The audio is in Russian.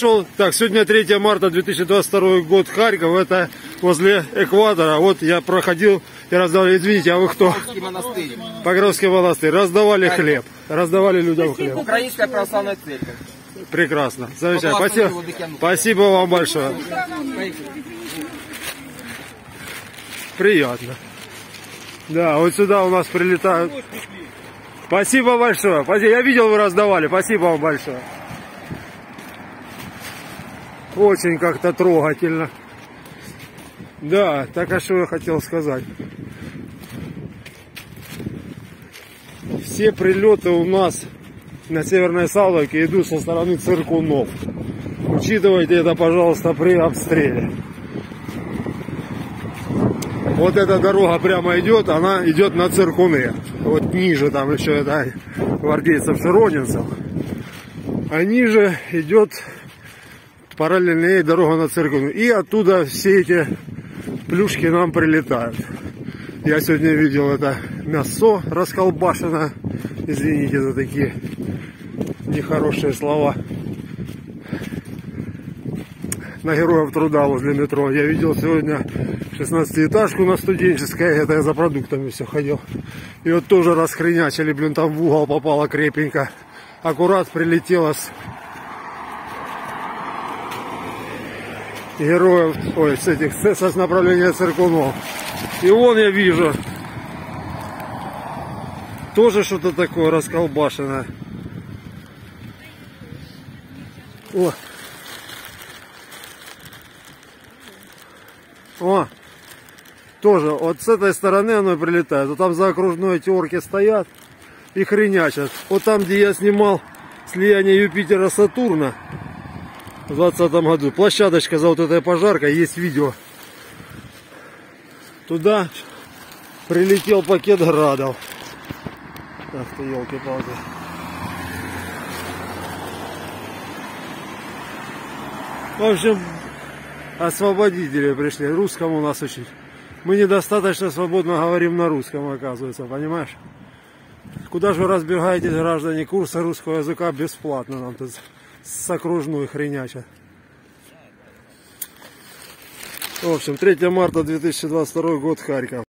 Шел. Так, сегодня 3 марта 2022 год, Харьков, это возле Экватора. Вот я проходил и раздавали, извините, а вы кто? Покровский монастырь. Покровский монастырь. Раздавали хлеб, раздавали людям хлеб. Украинская Православная Церковь. Прекрасно, замечательно. Спасибо, спасибо вам большое. Приятно. Да, вот сюда у нас прилетают. Спасибо большое. Я видел, вы раздавали. Спасибо вам большое. Очень как-то трогательно. Да, так а что я хотел сказать. Все прилеты у нас на Северной Салтовке идут со стороны циркунов. Учитывайте это, пожалуйста, при обстреле. Вот эта дорога прямо идет, она идет на циркуны. Вот ниже там еще это гвардейцев широнинцев. А ниже идет параллельно ей дорога на церковь. И оттуда все эти плюшки нам прилетают. Я сегодня видел это мясо расколбашено. Извините за такие нехорошие слова. На Героев труда возле метро. Я видел сегодня 16-этажку на Студенческой. Это я за продуктами все ходил. И вот тоже расхренячили, блин, там в угол попало крепенько. Аккурат прилетело с Героев, ой, с этих, с направления циркунов. И вон я вижу тоже что-то такое расколбашенное. О! О! Тоже вот с этой стороны оно прилетает. Вот там за окружной эти орки стоят и хренячат. Вот там, где я снимал слияние Юпитера Сатурна в 2020 году. Площадочка за вот этой пожаркой, есть видео. Туда прилетел пакет градов. Ах ты, елки-палки. В общем, освободители пришли. Русскому нас учить. Мы недостаточно свободно говорим на русском, оказывается, понимаешь? Куда же вы разбегаетесь, граждане? Курсы русского языка бесплатно нам тут с окружной хреняча. В общем, 3 марта 2022 год, Харьков.